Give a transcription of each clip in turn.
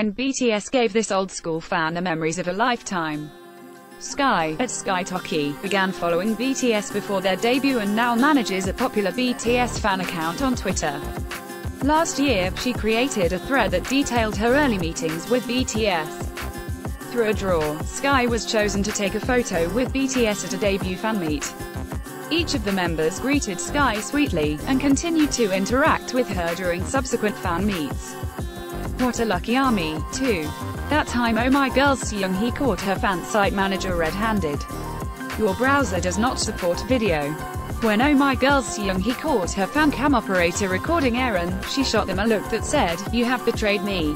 when BTS gave this old-school fan the memories of a lifetime. Sky, at skyetokki, began following BTS before their debut and now manages a popular BTS fan account on Twitter. Last year, she created a thread that detailed her early meetings with BTS. Through a draw, Sky was chosen to take a photo with BTS at a debut fan meet. Each of the members greeted Sky sweetly, and continued to interact with her during subsequent fan meets. What a lucky army, too. That time Oh My Girl Seung-hee caught her fan site manager red-handed. Your browser does not support video. When Oh My Girl Seung-hee caught her fan cam operator recording Aaron, she shot them a look that said, "You have betrayed me.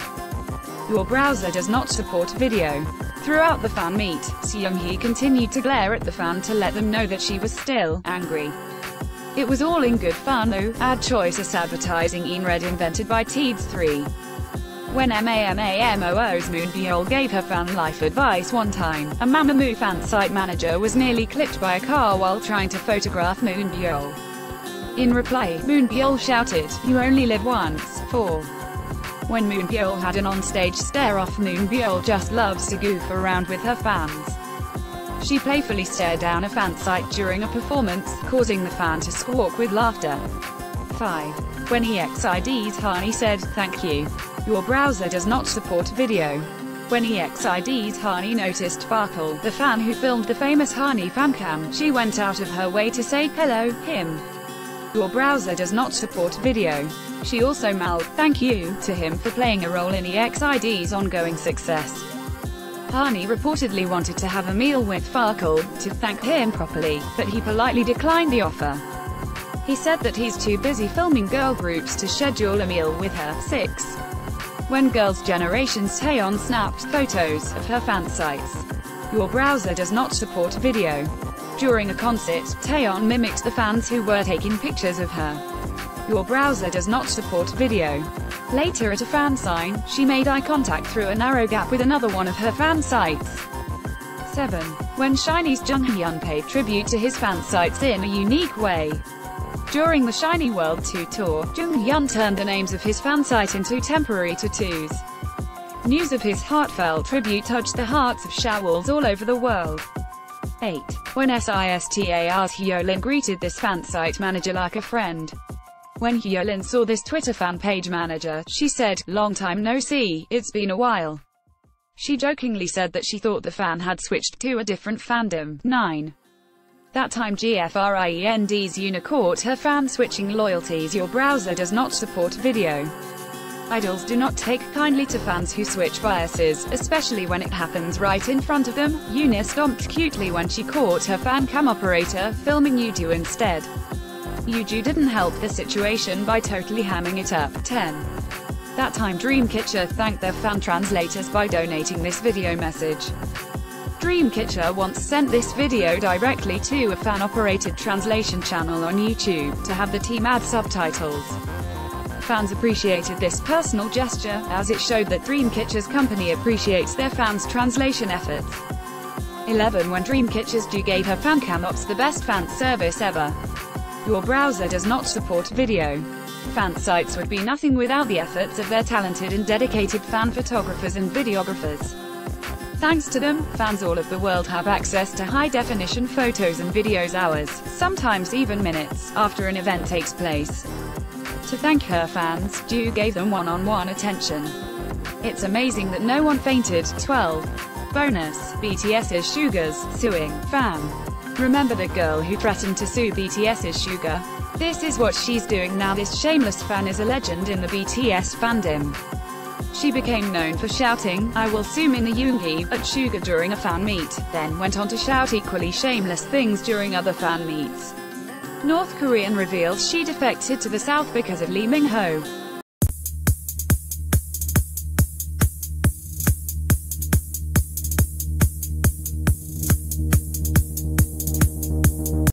Your browser does not support video." Throughout the fan meet, Seung-hee continued to glare at the fan to let them know that she was still angry. It was all in good fun though. Ad choices advertising in red invented by Teeds 3. When MAMAMOO's Moonbyul gave her fan life advice one time, a MAMAMOO fan site manager was nearly clipped by a car while trying to photograph Moonbyul. In reply, Moonbyul shouted, "You only live once, for." When Moonbyul had an on-stage stare-off, Moonbyul just loves to goof around with her fans. She playfully stared down a fan site during a performance, causing the fan to squawk with laughter. 5. When EXID's Harney said, "Thank you. Your browser does not support video." When EXID's Harney noticed Farkel, the fan who filmed the famous Harney fancam, she went out of her way to say, "Hello, him. Your browser does not support video." She also mouthed "thank you" to him for playing a role in EXID's ongoing success. Hani reportedly wanted to have a meal with Farkel, to thank him properly, but he politely declined the offer. He said that he's too busy filming girl groups to schedule a meal with her. 6. When Girls' Generation's Taeyeon snapped photos of her fan sites. Your browser does not support video. During a concert, Taeyeon mimicked the fans who were taking pictures of her. Your browser does not support video. Later at a fan sign, she made eye contact through a narrow gap with another one of her fan sites. 7. When SHINee's Junghyun paid tribute to his fan sites in a unique way. During the Shiny World 2 tour, Junghyun turned the names of his fansite into temporary tattoos. News of his heartfelt tribute touched the hearts of Shawols all over the world. 8. When SISTAR's Hyolyn greeted this fansite manager like a friend. When Hyolyn saw this Twitter fan page manager, she said, "Long time no see, it's been a while." She jokingly said that she thought the fan had switched to a different fandom. 9. That time GFRIEND's Yuna caught her fan switching loyalties. Your browser does not support video. Idols do not take kindly to fans who switch biases, especially when it happens right in front of them. Yuna stomped cutely when she caught her fan cam operator filming Yuju instead. Yuju didn't help the situation by totally hamming it up. 10. That time Dreamcatcher thanked their fan translators by donating this video message. Dreamcatcher once sent this video directly to a fan-operated translation channel on YouTube, to have the team add subtitles. Fans appreciated this personal gesture, as it showed that Dreamcatcher's company appreciates their fans' translation efforts. 11. When Dreamcatcher's Ju gave her fancam ops the best fan service ever. Your browser does not support video. Fan sites would be nothing without the efforts of their talented and dedicated fan photographers and videographers. Thanks to them, fans all over the world have access to high-definition photos and videos hours, sometimes even minutes, after an event takes place. To thank her fans, Ju gave them one-on-one attention. It's amazing that no one fainted. 12. Bonus, BTS's Suga's suing fan. Remember the girl who threatened to sue BTS's Suga? This is what she's doing now. This shameless fan is a legend in the BTS fandom. She became known for shouting, "I will sue Min Yoongi," at Suga during a fan meet, then went on to shout equally shameless things during other fan meets. North Korean reveals she defected to the South because of Lee Min Ho.